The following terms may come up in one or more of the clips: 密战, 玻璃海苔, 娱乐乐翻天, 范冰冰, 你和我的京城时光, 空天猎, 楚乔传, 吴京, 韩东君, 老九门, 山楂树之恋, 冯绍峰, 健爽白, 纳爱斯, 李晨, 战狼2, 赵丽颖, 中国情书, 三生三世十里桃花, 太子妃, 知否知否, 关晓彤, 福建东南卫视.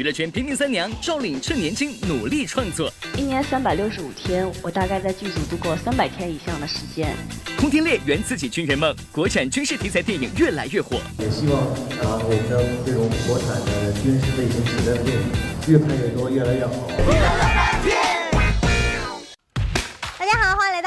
娱乐圈平平三娘赵丽颖趁年轻努力创作。一年365天，我大概在剧组度过300天以上的时间。空天猎圆自己军人梦，国产军事题材电影越来越火。也希望啊，我们的这种国产的军事类型题材的电影越拍越多，越来越好。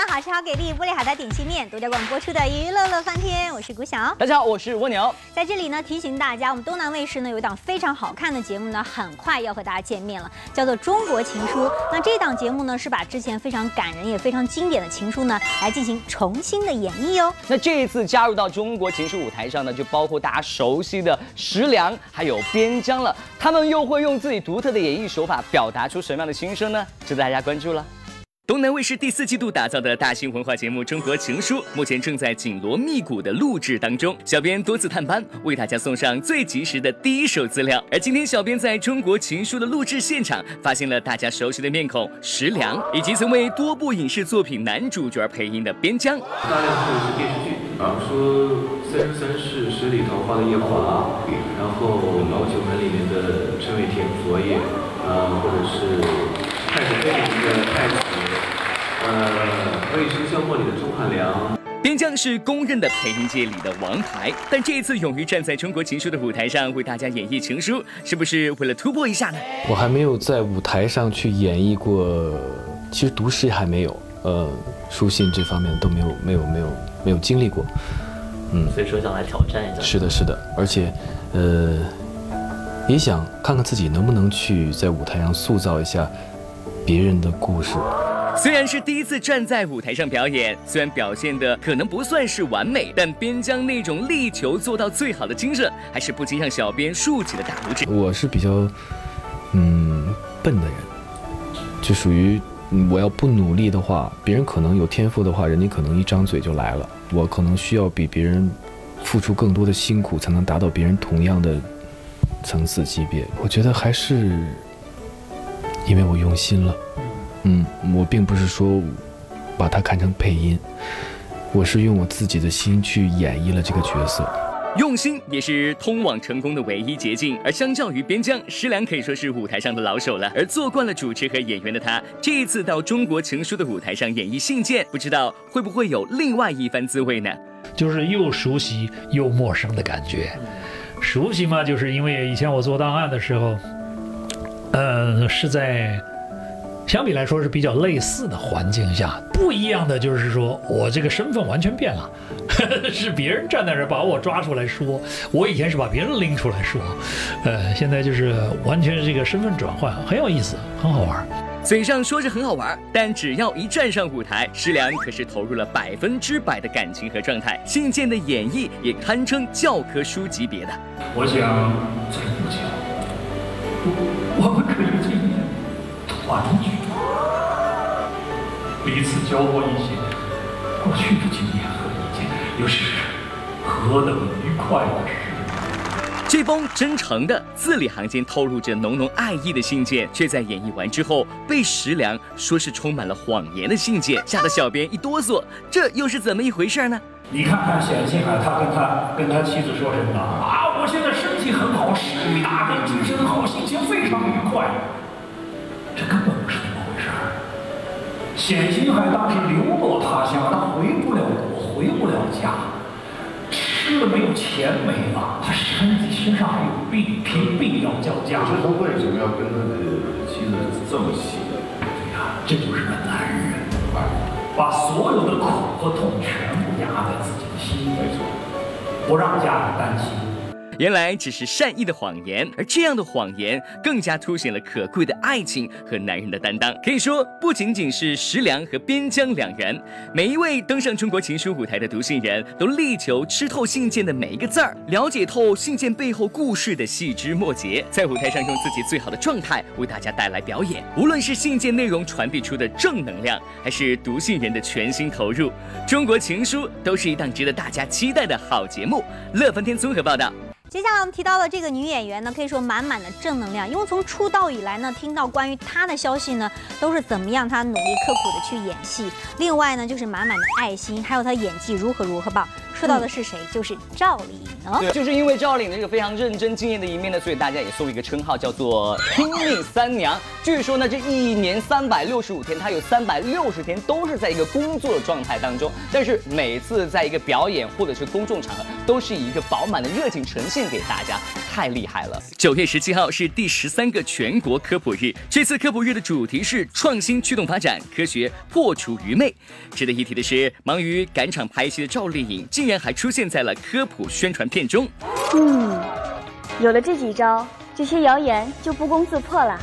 好吃好给力，玻璃好的点心面，独家广播出的娱乐乐翻天，我是古晓。大家好，我是蜗牛。在这里呢，提醒大家，我们东南卫视呢有一档非常好看的节目呢，很快要和大家见面了，叫做《中国情书》。那这档节目呢，是把之前非常感人也非常经典的情书呢，来进行重新的演绎哦。那这一次加入到《中国情书》舞台上呢，就包括大家熟悉的食粮还有边疆了。他们又会用自己独特的演绎手法，表达出什么样的心声呢？值得大家关注了。 东南卫视第4季度打造的大型文化节目《中国情书》目前正在紧锣密鼓的录制当中，小编多次探班，为大家送上最及时的第一手资料。而今天，小编在《中国情书》的录制现场，发现了大家熟悉的面孔石良，以及曾为多部影视作品男主角配音的边疆。大量配的电视剧，比如说《三生三世十里桃花》的夜华，然后《老九门》里面的陈伟霆、佛爷，或者是《太子妃》里面的太子。 卫生巷陌里的钟汉良，边疆是公认的配音界里的王牌，但这一次勇于站在中国情书的舞台上为大家演绎情书，是不是为了突破一下呢？我还没有在舞台上去演绎过，其实读诗还没有，书信这方面都没有经历过，所以说想来挑战一下。是的，是的，而且，也想看看自己能不能去在舞台上塑造一下别人的故事。 虽然是第一次站在舞台上表演，虽然表现的可能不算是完美，但边疆那种力求做到最好的精神，还是不禁让小编竖起了大拇指。我是比较，笨的人，就属于我要不努力的话，别人可能有天赋的话，人家可能一张嘴就来了。我可能需要比别人付出更多的辛苦，才能达到别人同样的层次级别。我觉得还是因为我用心了。 我并不是说把它看成配音，我是用我自己的心去演绎了这个角色。用心也是通往成功的唯一捷径。而相较于边疆，石良可以说是舞台上的老手了。而做惯了主持和演员的他，这一次到《中国情书》的舞台上演绎信件，不知道会不会有另外一番滋味呢？就是又熟悉又陌生的感觉。熟悉嘛，就是因为以前我做档案的时候，是在。 相比来说是比较类似的环境下，不一样的就是说我这个身份完全变了，是别人站在这把我抓出来说，我以前是把别人拎出来说，现在就是完全这个身份转换，很有意思，很好玩。嘴上说着很好玩，但只要一站上舞台，石良可是投入了100%的感情和状态，信件的演绎也堪称教科书级别的。我想再不讲，我们可以。 团聚，彼此交换一些过去的经验和意见，又是何等愉快的事！这封真诚的、字里行间透露着浓浓爱意的信件，却在演绎完之后被石良说是充满了谎言的信件，吓得小编一哆嗦。这又是怎么一回事呢？你看看写信啊，他跟他妻子说什么啊？我现在身体很好，食欲大增，精神好，心情非常愉快。 这根本不是那么回事儿。冼星海当时流落他乡，他回不了国，回不了家，吃的没有钱没了，他身上还有病，贫病要交加。最后为什么要跟他的妻子这么细？对呀，这就是个男人，把所有的苦和痛全部压在自己的心里，不让家人担心。 原来只是善意的谎言，而这样的谎言更加凸显了可贵的爱情和男人的担当。可以说，不仅仅是石良和边疆两人，每一位登上《中国情书》舞台的读信人都力求吃透信件的每一个字儿，了解透信件背后故事的细枝末节，在舞台上用自己最好的状态为大家带来表演。无论是信件内容传递出的正能量，还是读信人的全心投入，《中国情书》都是一档值得大家期待的好节目。乐翻天综合报道。 接下来我们提到了这个女演员呢，可以说满满的正能量，因为从出道以来呢，听到关于她的消息呢，都是怎么样她努力刻苦的去演戏，另外呢就是满满的爱心，还有她演技如何棒。说到的是谁？就是赵丽颖哦。对，就是因为赵丽颖的这个非常认真敬业的一面呢，所以大家也送一个称号，叫做“拼命三娘”。据说呢，这一年365天，她有360天都是在一个工作状态当中，但是每次在一个表演或者是公众场合，都是以一个饱满的热情呈现给大家，太厉害了。9月17号是第13个全国科普日，这次科普日的主题是创新驱动发展，科学破除愚昧。值得一提的是，忙于赶场拍戏的赵丽颖竟然还出现在了科普宣传片中。有了这几招，这些谣言就不攻自破了。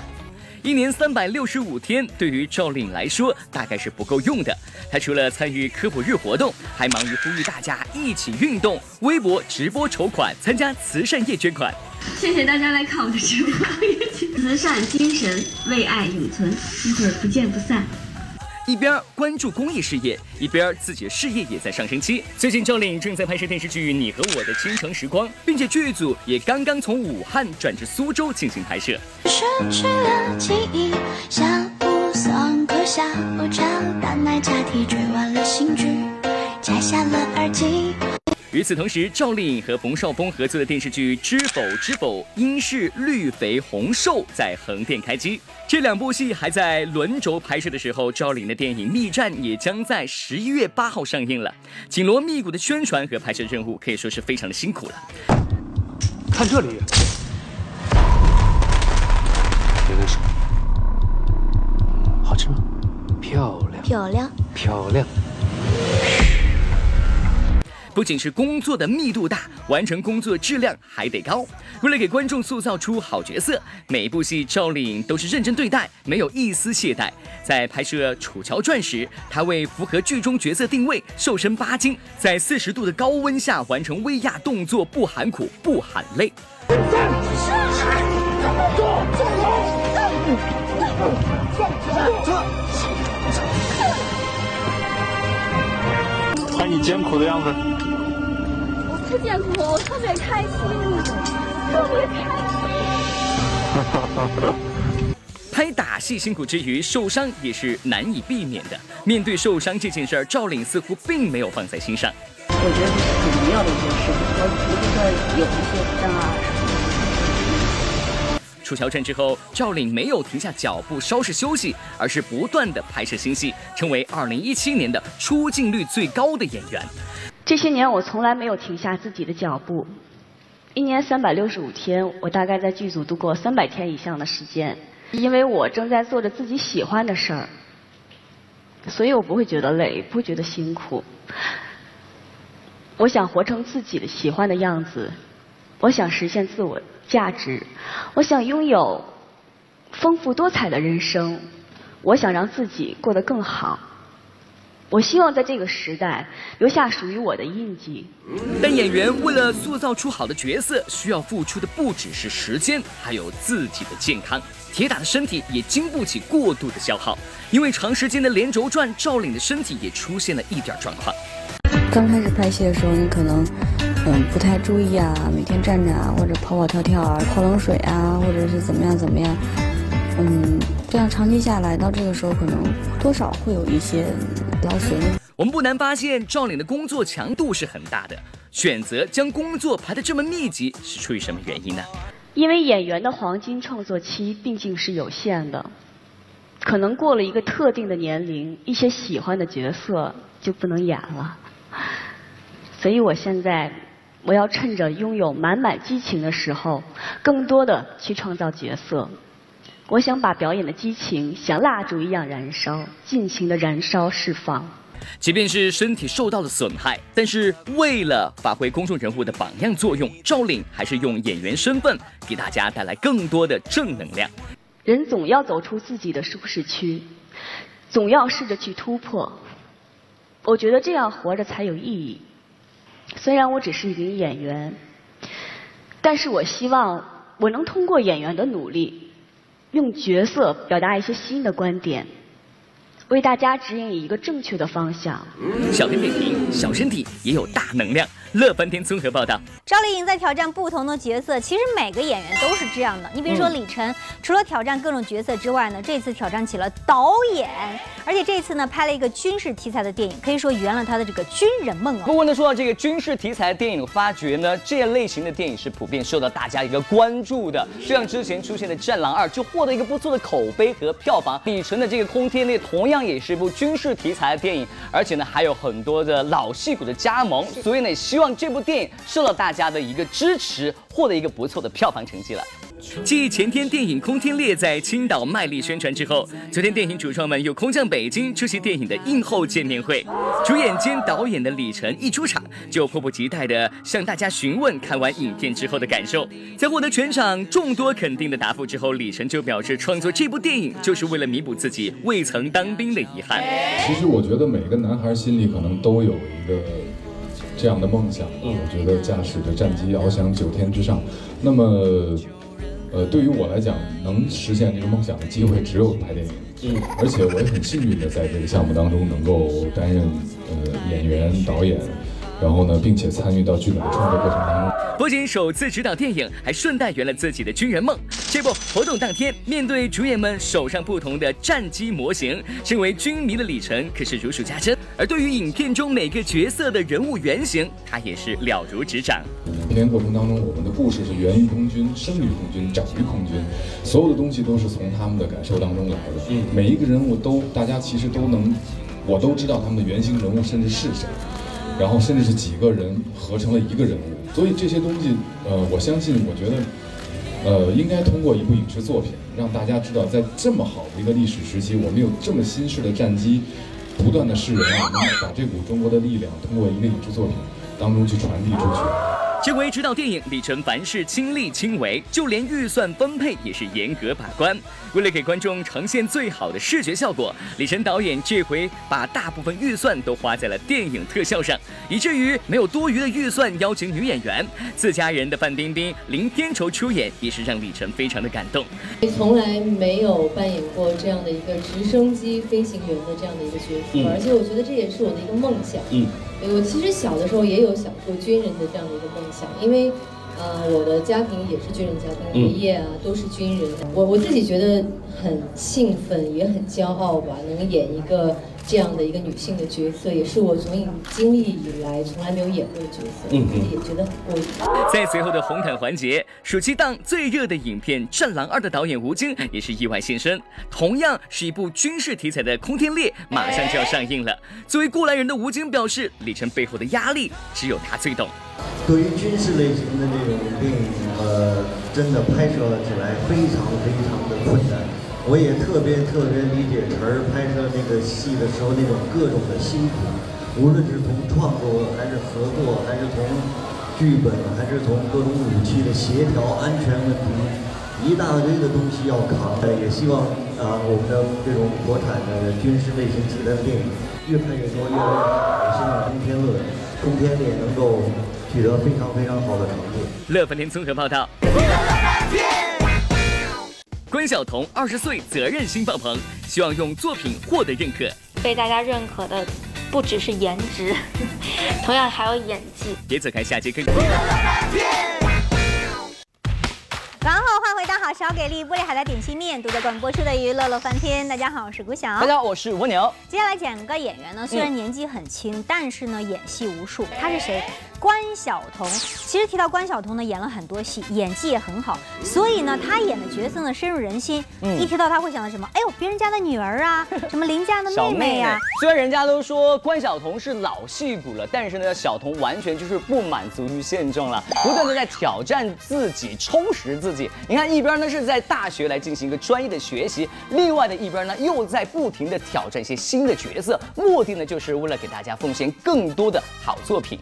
一年365天，对于赵丽颖来说大概是不够用的。她除了参与科普日活动，还忙于呼吁大家一起运动，微博直播筹款，参加慈善夜捐款。谢谢大家来看我的直播，慈善精神，为爱永存，一会儿不见不散。一边关注公益事业，一边自己的事业也在上升期。最近赵丽颖正在拍摄电视剧《你和我的京城时光》，并且剧组也刚刚从武汉转至苏州进行拍摄。失去了记忆，下午3个下午茶，大奶加提追完了新剧，摘下了耳机。与此同时，赵丽颖和冯绍峰合作的电视剧《知否知否》因是绿肥红瘦在横店开机。这2部戏还在轮轴拍摄的时候，赵丽颖的电影《密战》也将在11月8号上映了。紧锣密鼓的宣传和拍摄任务可以说是非常的辛苦了。看这里，别问什么，好吃吗？漂亮，漂亮，漂亮。不仅是工作的密度大，完成工作质量还得高。为了给观众塑造出好角色，每一部戏赵丽颖都是认真对待，没有一丝懈怠。在拍摄《楚乔传》时，她为符合剧中角色定位，瘦身8斤，在40度的高温下完成威亚动作，不喊苦，不喊累。看你艰苦的样子。不艰苦，我特别开心，特别开心。拍打戏辛苦之余，受伤也是难以避免的。面对受伤这件事儿，赵丽颖似乎并没有放在心上。我觉得是很重要的一件事，我觉得有一些伤啊。楚乔传之后，赵丽颖没有停下脚步稍事休息，而是不断的拍摄新戏，成为2017年的出镜率最高的演员。这些年我从来没有停下自己的脚步，一年365天，我大概在剧组度过300天以上的时间，因为我正在做着自己喜欢的事儿，所以我不会觉得累，不会觉得辛苦。我想活成自己的喜欢的样子，我想实现自我价值，我想拥有丰富多彩的人生，我想让自己过得更好。我希望在这个时代留下属于我的印记。但演员为了塑造出好的角色，需要付出的不只是时间，还有自己的健康。铁打的身体也经不起过度的消耗，因为长时间的连轴转，赵丽颖的身体也出现了一点状况。刚开始拍戏的时候，你可能不太注意啊，每天站着啊，或者跑跑跳跳啊，泡冷水啊，或者是怎么样怎么样。这样长期下来，到这个时候可能多少会有一些劳损。我们不难发现，赵丽颖的工作强度是很大的。选择将工作排得这么密集，是出于什么原因呢？因为演员的黄金创作期毕竟是有限的，可能过了一个特定的年龄，一些喜欢的角色就不能演了。所以我现在，我要趁着拥有满满激情的时候，更多的去创造角色。我想把表演的激情像蜡烛一样燃烧，尽情的燃烧释放。即便是身体受到了损害，但是为了发挥公众人物的榜样作用，赵丽颖还是用演员身份给大家带来更多的正能量。人总要走出自己的舒适区，总要试着去突破。我觉得这样活着才有意义。虽然我只是一名演员，但是我希望我能通过演员的努力，用角色表达一些新的观点，为大家指引一个正确的方向。小身体也有大能量，乐翻天综合报道。赵丽颖在挑战不同的角色，其实每个演员都是这样的。你比如说李晨，除了挑战各种角色之外呢，这次挑战起了导演，而且这次呢拍了一个军事题材的电影，可以说圆了他的这个军人梦哦。不过呢，说到这个军事题材电影，我发觉呢这类型的电影是普遍受到大家一个关注的。就像之前出现的《战狼2》就获得一个不错的口碑和票房。李晨的这个《空天猎》同样也是一部军事题材的电影，而且呢还有很多的老戏骨的加盟，所以呢。 希望这部电影受到大家的一个支持，获得一个不错的票房成绩了。继前天电影《空天猎》在青岛卖力宣传之后，昨天电影主创们又空降北京出席电影的映后见面会。主演兼导演的李晨一出场就迫不及待地向大家询问看完影片之后的感受。在获得全场众多肯定的答复之后，李晨就表示，创作这部电影就是为了弥补自己未曾当兵的遗憾。其实我觉得每个男孩心里可能都有一个。 这样的梦想，我觉得驾驶着战机翱翔9天之上。那么，对于我来讲，能实现这个梦想的机会只有拍电影。而且我也很幸运的在这个项目当中能够担任演员、导演，然后呢，并且参与到剧本的创作过程当中。不仅首次执导电影，还顺带圆了自己的军人梦。这不，活动当天，面对主演们手上不同的战机模型，身为军迷的李晨可是如数家珍。 而对于影片中每个角色的人物原型，他也是了如指掌。影片过程当中，我们的故事是源于空军、生于空军、长于空军，所有的东西都是从他们的感受当中来的。每一个人物都，大家其实都能，我都知道他们的原型人物甚至是谁，然后甚至是几个人合成了一个人物。所以这些东西，我相信，我觉得。 应该通过一部影视作品，让大家知道，在这么好的一个历史时期，我们有这么新式的战机，不断的世人啊，把这股中国的力量，通过一个影视作品当中去传递出去。 这回执导电影，李晨凡事亲力亲为，就连预算分配也是严格把关。为了给观众呈现最好的视觉效果，李晨导演这回把大部分预算都花在了电影特效上，以至于没有多余的预算邀请女演员自家人的范冰冰、林天仇出演，也是让李晨非常的感动。从来没有扮演过这样的一个直升机飞行员的这样的一个角色，而且我觉得这也是我的一个梦想。我其实小的时候也有想过军人的这样的一个梦想，因为，我的家庭也是军人家庭，爷爷啊都是军人，我自己觉得很兴奋，也很骄傲吧，能演一个这样的一个女性的角色，也是我从影经历以来从来没有演过的角色，自己也觉得很过瘾。在随后的红毯环节，暑期档最热的影片《战狼2》的导演吴京也是意外现身，同样是一部军事题材的《空天猎》马上就要上映了。作为过来人的吴京表示，李晨背后的压力只有他最懂。 对于军事类型的这种电影，真的拍摄起来非常非常的困难。我也特别理解晨儿拍摄那个戏的时候那种各种的辛苦，无论是从创作还是合作，还是从剧本，还是从各种武器的协调、安全问题，一大堆的东西要扛。也希望我们的这种国产的军事类型题材的电影越拍越多，越来越好。希望《空天猎》能够。 取得非常非常好的成绩。乐翻天综合报道。关晓彤20岁责任心爆棚，希望用作品获得认可。被大家认可的不只是颜值，同样还有演技。别走开，下节更。然后换回当好小给力玻璃海苔点心面，独家冠播出的娱乐乐翻天。大家好，我是古晓。大家好，我是蜗牛。接下来讲个演员呢，虽然年纪很轻，但是呢演戏无数。他是谁？ 关晓彤，其实提到关晓彤呢，演了很多戏，演技也很好，所以呢，她演的角色呢深入人心。一提到她会想到什么？哎呦，别人家的女儿啊，什么邻家的妹妹啊。虽然人家都说关晓彤是老戏骨了，但是呢，晓彤完全就是不满足于现状了，不断的在挑战自己，充实自己。你看，一边呢是在大学来进行一个专业的学习，另外的一边呢又在不停的挑战一些新的角色，目的呢就是为了给大家奉献更多的好作品。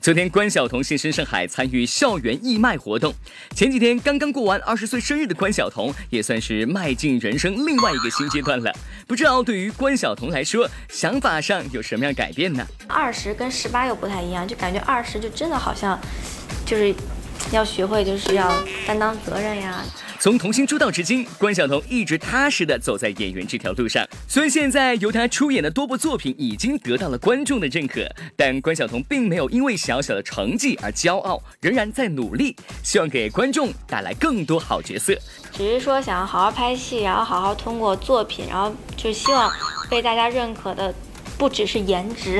昨天，关晓彤现身上海参与校园义卖活动。前几天刚刚过完20岁生日的关晓彤，也算是迈进人生另外一个新阶段了。不知道对于关晓彤来说，想法上有什么样改变呢？20跟18又不太一样，就感觉20就真的好像就是要学会，就是要担当责任呀。从童星出道至今，关晓彤一直踏实地走在演员这条路上。虽然现在由她出演的多部作品已经得到了观众的认可，但关晓彤并没有因为小小的成绩而骄傲，仍然在努力，希望给观众带来更多好角色。只是说想要好好拍戏，然后好好通过作品，然后就希望被大家认可的。 不只是颜值，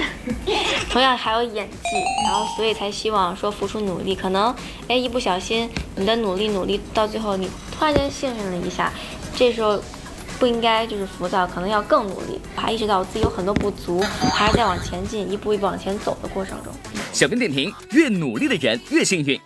同样还有演技，然后所以才希望说付出努力。可能一不小心你的努力到最后你突然间兴奋了一下，这时候不应该就是浮躁，可能要更努力。我还意识到我自己有很多不足，还是在往前进，一步一步往前走的过程中。小编点评：越努力的人越幸运。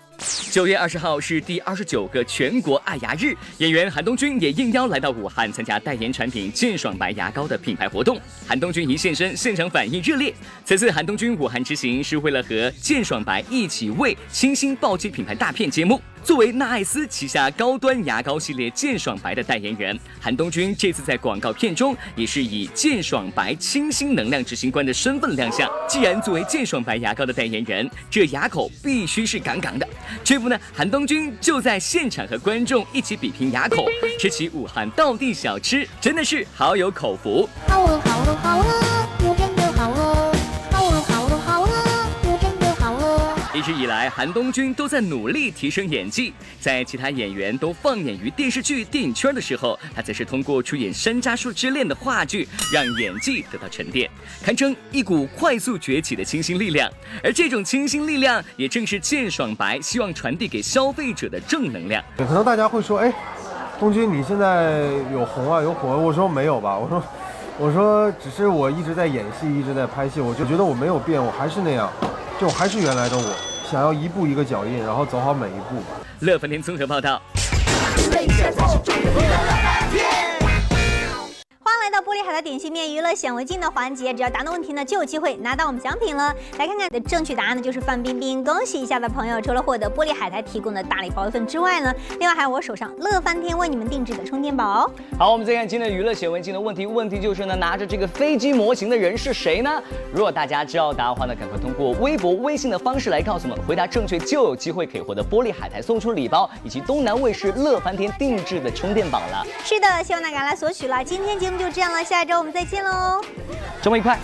9月20号是第29个全国爱牙日，演员韩东君也应邀来到武汉参加代言产品健爽白牙膏的品牌活动。韩东君一现身，现场反应热烈。此次韩东君武汉之行是为了和健爽白一起为清新暴击品牌大片揭幕。作为纳爱斯旗下高端牙膏系列健爽白的代言人，韩东君这次在广告片中也是以健爽白清新能量执行官的身份亮相。既然作为健爽白牙膏的代言人，这牙口必须是杠杠的。 这部呢，韩东君就在现场和观众一起比拼牙口，吃起武汉道地小吃，真的是好有口福。好了好了好了，我真的好了。好了好了好了，我真的好了。一直以来，韩东君都在努力提升演技，在其他演员都放眼于电视剧、电影圈的时候，他则是通过出演《山楂树之恋》的话剧，让演技得到沉淀，堪称一股快速崛起的清新力量。而这种清新力量，也正是健爽白希望传递给消费者的正能量。可能大家会说，哎，东君你现在有红啊，有火啊？我说没有吧，我说只是我一直在演戏，一直在拍戏，我就觉得我没有变，我还是那样，就还是原来的我。 想要一步一个脚印，然后走好每一步。乐翻天综合报道。欢迎来到玻璃海的点心面娱乐显微镜的环节，只要答对问题呢，就有机会拿到我们奖品了。来看看的正确答案呢，就是范冰冰。恭喜一下的朋友，除了获得玻璃海苔提供的大礼包一份之外呢，另外还有我手上乐翻天为你们定制的充电宝。好，我们再看今天的娱乐显微镜的问题就是呢，拿着这个飞机模型的人是谁呢？如果大家知道答案的话呢，赶快通过微博、微信的方式来告诉我们，回答正确就有机会可以获得玻璃海苔送出礼包以及东南卫视乐翻天定制的充电宝了。是的，希望大家来索取了。今天节目就这样了，下周我们再见喽！周末愉快。